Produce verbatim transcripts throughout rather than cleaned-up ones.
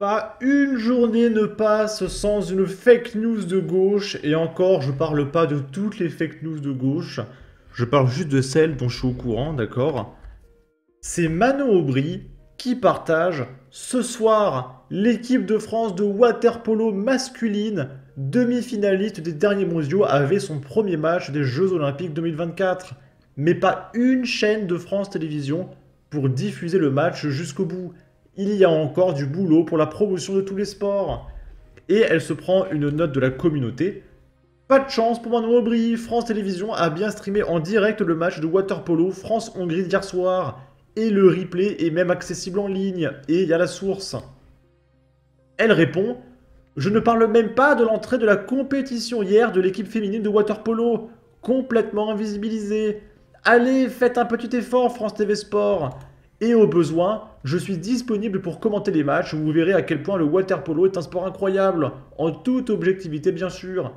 Pas une journée ne passe sans une fake news de gauche, et encore, je parle pas de toutes les fake news de gauche, je parle juste de celles dont je suis au courant, d'accord? C'est Manon Aubry qui partage ce soir l'équipe de France de waterpolo masculine, demi-finaliste des derniers mondiaux, avait son premier match des Jeux Olympiques deux mille vingt-quatre. Mais pas une chaîne de France Télévisions pour diffuser le match jusqu'au bout. Il y a encore du boulot pour la promotion de tous les sports. Et elle se prend une note de la communauté. Pas de chance pour Manon Aubry. France Télévisions a bien streamé en direct le match de waterpolo France-Hongrie d'hier soir. Et le replay est même accessible en ligne. Et il y a la source. Elle répond « Je ne parle même pas de l'entrée de la compétition hier de l'équipe féminine de waterpolo. Complètement invisibilisée. Allez, faites un petit effort France T V Sport. Et au besoin, je suis disponible pour commenter les matchs, où vous verrez à quel point le waterpolo est un sport incroyable, en toute objectivité bien sûr. »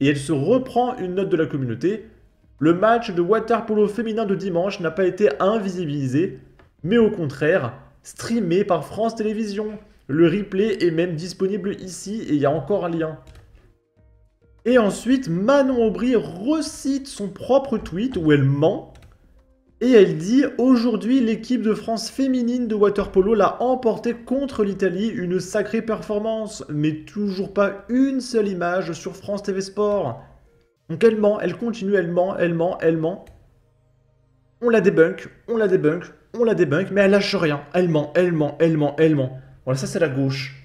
Et elle se reprend une note de la communauté. « Le match de waterpolo féminin de dimanche n'a pas été invisibilisé, mais au contraire, streamé par France Télévisions. Le replay est même disponible ici et il y a encore un lien. » Et ensuite, Manon Aubry recite son propre tweet où elle ment. Et elle dit « Aujourd'hui, l'équipe de France féminine de waterpolo l'a emportée contre l'Italie, une sacrée performance, mais toujours pas une seule image sur France T V Sport. » Donc elle ment, elle continue, elle ment, elle ment, elle ment. On la débunk, on la débunk, on la débunk, mais elle lâche rien. Elle ment, elle ment, elle ment, elle ment. Voilà, ça c'est la gauche.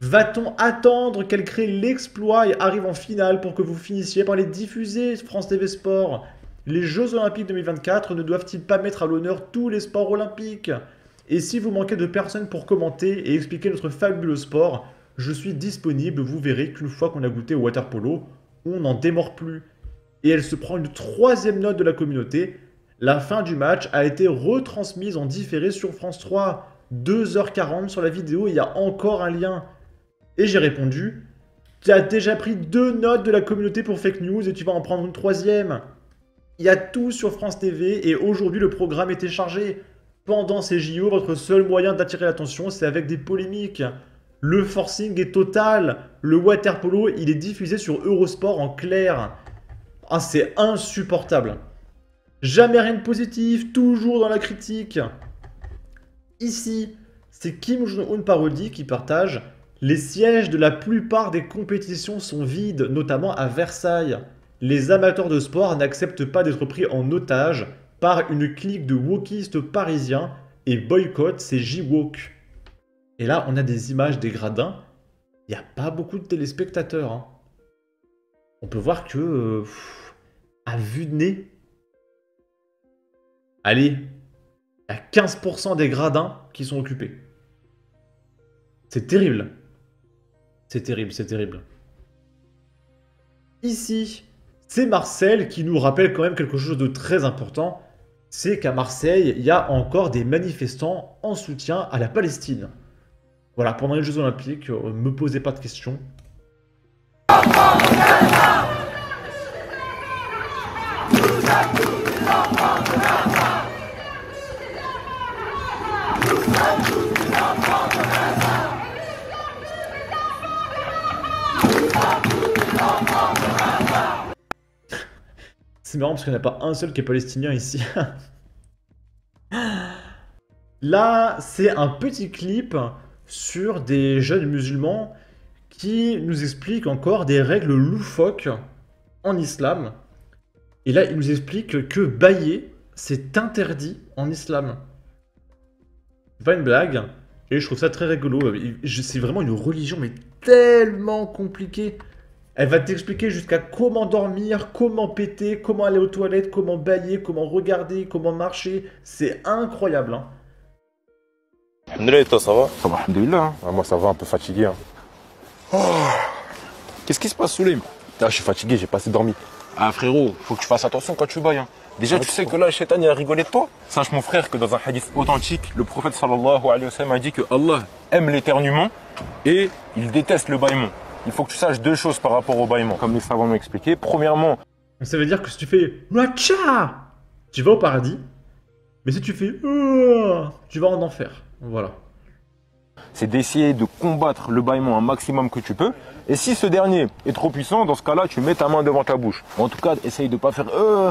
Va-t-on attendre qu'elle crée l'exploit et arrive en finale pour que vous finissiez par les diffuser, France T V Sport ? Les Jeux Olympiques deux mille vingt-quatre ne doivent-ils pas mettre à l'honneur tous les sports olympiques? Et si vous manquez de personnes pour commenter et expliquer notre fabuleux sport, je suis disponible, vous verrez qu'une fois qu'on a goûté au waterpolo, on n'en démord plus. Et elle se prend une troisième note de la communauté. La fin du match a été retransmise en différé sur France trois, deux heures quarante sur la vidéo, il y a encore un lien. Et j'ai répondu, tu as déjà pris deux notes de la communauté pour fake news et tu vas en prendre une troisième. Il y a tout sur France T V et aujourd'hui le programme était chargé. Pendant ces J O, votre seul moyen d'attirer l'attention, c'est avec des polémiques. Le forcing est total. Le waterpolo, il est diffusé sur Eurosport en clair. Ah, c'est insupportable. Jamais rien de positif, toujours dans la critique. Ici, c'est Kim Jong-un parodie qui partage. Les sièges de la plupart des compétitions sont vides, notamment à Versailles. Les amateurs de sport n'acceptent pas d'être pris en otage par une clique de wokistes parisiens et boycottent ces J-Walk. Et là, on a des images des gradins. Il n'y a pas beaucoup de téléspectateurs. Hein. On peut voir que... Euh, à vue de nez... Allez, il y a quinze pour cent des gradins qui sont occupés. C'est terrible. C'est terrible, c'est terrible. Ici... C'est Marseille qui nous rappelle quand même quelque chose de très important, c'est qu'à Marseille, il y a encore des manifestants en soutien à la Palestine. Voilà, pendant les Jeux Olympiques, ne me posez pas de questions. C'est marrant parce qu'il n'y en a pas un seul qui est palestinien ici. Là, c'est un petit clip sur des jeunes musulmans qui nous expliquent encore des règles loufoques en islam. Et là, ils nous expliquent que bailler, c'est interdit en islam. C'est pas une blague. Et je trouve ça très rigolo. C'est vraiment une religion, mais tellement compliquée. Elle va t'expliquer jusqu'à comment dormir, comment péter, comment aller aux toilettes, comment bailler, comment regarder, comment marcher. C'est incroyable. Hein. Alhamdulillah, toi ça va? Ça va, Alhamdulillah. Ah, moi ça va, un peu fatigué. Hein. Oh. Qu'est-ce qui se passe, Souleim? Je suis fatigué, j'ai pas assez dormi. Ah frérot, faut que tu fasses attention quand tu bailles. Hein. Déjà, ah, tu sais que là, le shaitan il a rigolé de toi. Sache mon frère que dans un hadith authentique, le prophète sallallahu alayhi wa sallam a dit que Allah aime l'éternuement et il déteste le bâillement. Il faut que tu saches deux choses par rapport au bâillement, comme les savants m'ont expliqué. Premièrement, ça veut dire que si tu fais Racha, tu vas au paradis, mais si tu fais tu vas en enfer. Voilà. c'est d'essayer de combattre le bâillement un maximum que tu peux. Et si ce dernier est trop puissant, dans ce cas-là, tu mets ta main devant ta bouche. En tout cas, essaye de ne pas faire euh,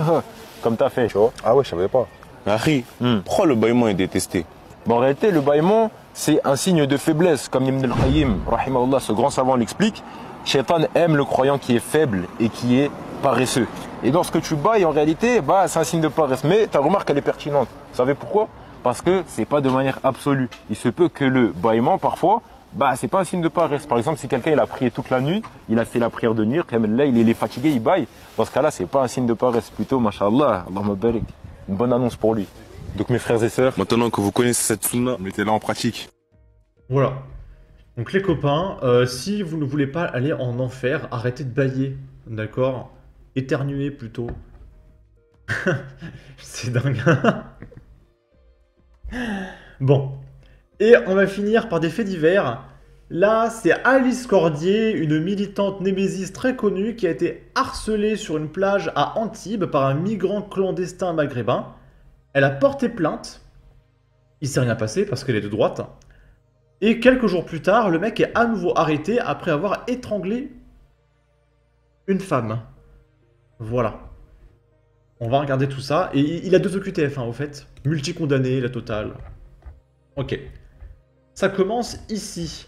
comme tu as fait. Tu vois. Ah ouais, je savais pas. Harry, hmm. Pourquoi le bâillement est détesté? Bon, en réalité, le bâillement, c'est un signe de faiblesse. Comme Ibn al-Qayyim, rahimahullah, ce grand savant l'explique, shaitan aime le croyant qui est faible et qui est paresseux. Et lorsque tu bailles, en réalité, bah, c'est un signe de paresse. Mais ta remarque, elle est pertinente. Vous savez pourquoi? Parce que ce n'est pas de manière absolue. Il se peut que le bâillement, parfois, bah, ce n'est pas un signe de paresse. Par exemple, si quelqu'un a prié toute la nuit, il a fait la prière de nuit, là, il est fatigué, il baille. Dans ce cas-là, ce n'est pas un signe de paresse. Plutôt, MashaAllah, Allahumma barik. Une bonne annonce pour lui. Donc, mes frères et sœurs, maintenant que vous connaissez cette sunna, mettez-la en pratique. Voilà. Donc, les copains, euh, si vous ne voulez pas aller en enfer, arrêtez de bailler. D'accord? Éternuer plutôt. C'est dingue. Bon. Et on va finir par des faits divers. Là, c'est Alice Cordier, une militante Némésis très connue qui a été harcelée sur une plage à Antibes par un migrant clandestin maghrébin. Elle a porté plainte. Il s'est rien passé parce qu'elle est de droite. Et quelques jours plus tard, le mec est à nouveau arrêté après avoir étranglé une femme. Voilà. On va regarder tout ça. Et il a deux O Q T F, hein, au fait. Multi-condamné, la totale. Ok. Ça commence ici.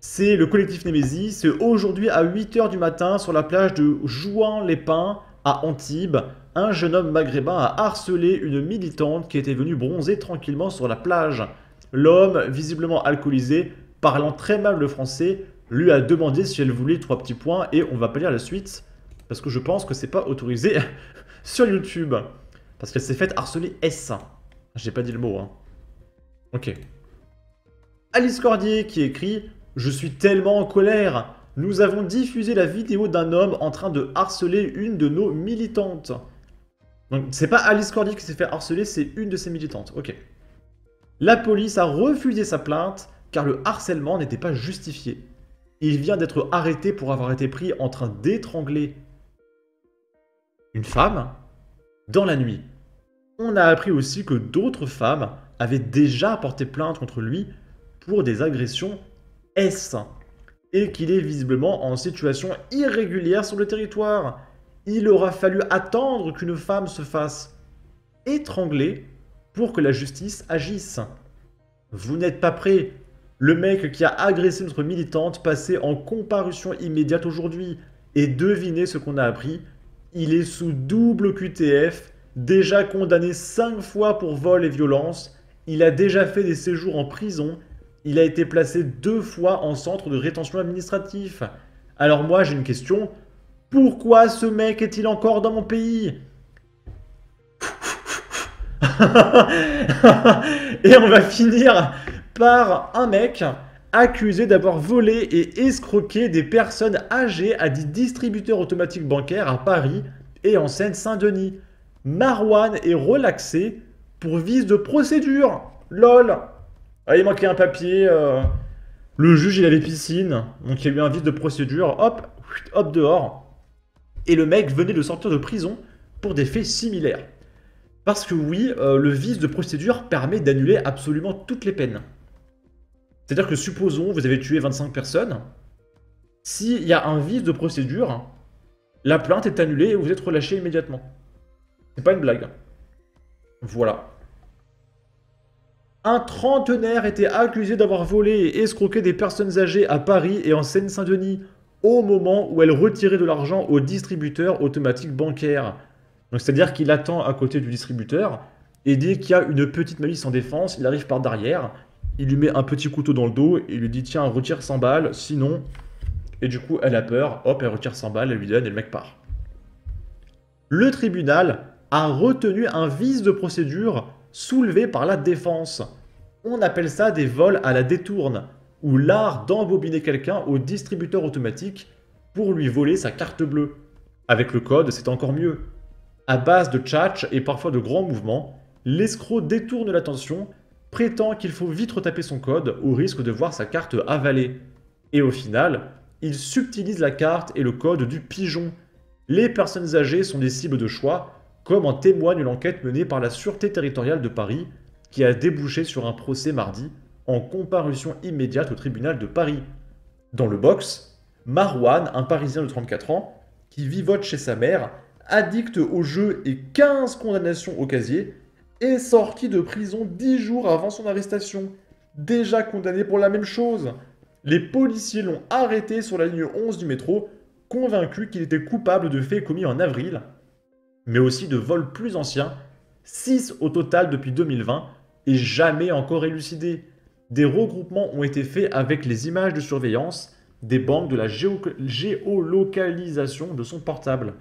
C'est le collectif Némésis. C'est aujourd'hui à huit heures du matin sur la plage de Juan-les-Pins à Antibes. Un jeune homme maghrébin a harcelé une militante qui était venue bronzer tranquillement sur la plage. L'homme, visiblement alcoolisé, parlant très mal le français, lui a demandé si elle voulait trois petits points et on va pas lire la suite. Parce que je pense que c'est pas autorisé sur YouTube. Parce qu'elle s'est faite harceler S. J'ai pas dit le mot. Hein. Ok. Alice Cordier qui écrit « Je suis tellement en colère. Nous avons diffusé la vidéo d'un homme en train de harceler une de nos militantes. » Donc c'est pas Alice Cordier qui s'est fait harceler, c'est une de ses militantes. Ok. La police a refusé sa plainte car le harcèlement n'était pas justifié. Il vient d'être arrêté pour avoir été pris en train d'étrangler une femme dans la nuit. On a appris aussi que d'autres femmes avaient déjà porté plainte contre lui pour des agressions S et qu'il est visiblement en situation irrégulière sur le territoire. Il aura fallu attendre qu'une femme se fasse étrangler pour que la justice agisse. Vous n'êtes pas prêts. Le mec qui a agressé notre militante passait en comparution immédiate aujourd'hui. Et devinez ce qu'on a appris. Il est sous double O Q T F, déjà condamné cinq fois pour vol et violence. Il a déjà fait des séjours en prison. Il a été placé deux fois en centre de rétention administratif. Alors moi j'ai une question. Pourquoi ce mec est-il encore dans mon pays? Et on va finir par un mec accusé d'avoir volé et escroqué des personnes âgées à des distributeurs automatiques bancaires à Paris et en Seine-Saint-Denis. Marouane est relaxé pour vice de procédure. Lol. Ah, il manquait un papier. Euh, le juge, il avait piscine. Donc, il y a eu un vice de procédure. Hop, hop dehors. Et le mec venait de sortir de prison pour des faits similaires. Parce que oui, euh, le vice de procédure permet d'annuler absolument toutes les peines. C'est-à-dire que supposons vous avez tué vingt-cinq personnes, s'il y a un vice de procédure, la plainte est annulée et vous êtes relâché immédiatement. C'est pas une blague. Voilà. Un trentenaire était accusé d'avoir volé et escroqué des personnes âgées à Paris et en Seine-Saint-Denis au moment où elle retirait de l'argent aux distributeurs automatiques bancaires. Donc c'est-à-dire qu'il attend à côté du distributeur et dès qu'il y a une petite malice en défense, il arrive par derrière. Il lui met un petit couteau dans le dos et il lui dit « Tiens, retire cent balles, sinon... » Et du coup, elle a peur. Hop, elle retire cent balles, elle lui donne et le mec part. Le tribunal a retenu un vice de procédure soulevé par la défense. On appelle ça des vols à la détourne, ou l'art d'embobiner quelqu'un au distributeur automatique pour lui voler sa carte bleue. Avec le code, c'est encore mieux. À base de tchatch et parfois de grands mouvements, l'escroc détourne l'attention, prétend qu'il faut vite retaper son code au risque de voir sa carte avalée. Et au final, il subtilise la carte et le code du pigeon. Les personnes âgées sont des cibles de choix, comme en témoigne l'enquête menée par la Sûreté territoriale de Paris, qui a débouché sur un procès mardi en comparution immédiate au tribunal de Paris. Dans le box, Marouane, un Parisien de trente-quatre ans, qui vivote chez sa mère, addict au jeu et quinze condamnations au casier, est sorti de prison dix jours avant son arrestation, déjà condamné pour la même chose. Les policiers l'ont arrêté sur la ligne onze du métro, convaincu qu'il était coupable de faits commis en avril, mais aussi de vols plus anciens, six au total depuis deux mille vingt, et jamais encore élucidés. Des regroupements ont été faits avec les images de surveillance des banques de la géo géolocalisation de son portable.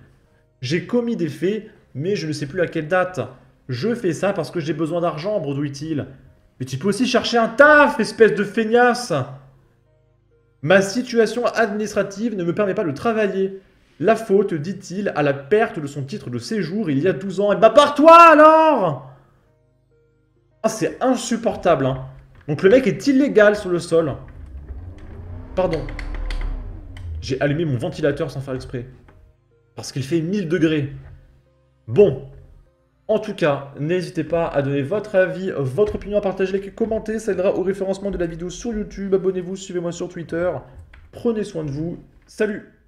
J'ai commis des faits, mais je ne sais plus à quelle date. Je fais ça parce que j'ai besoin d'argent, bredouille-t-il. Mais tu peux aussi chercher un taf, espèce de feignasse! Ma situation administrative ne me permet pas de travailler. La faute, dit-il, à la perte de son titre de séjour il y a douze ans. Et bah par toi alors! Ah, c'est insupportable, hein. Donc le mec est illégal sur le sol. Pardon. J'ai allumé mon ventilateur sans faire exprès. Parce qu'il fait mille degrés. Bon. En tout cas, n'hésitez pas à donner votre avis, votre opinion, à partager, liker, commenter. Ça aidera au référencement de la vidéo sur YouTube. Abonnez-vous, suivez-moi sur Twitter. Prenez soin de vous. Salut!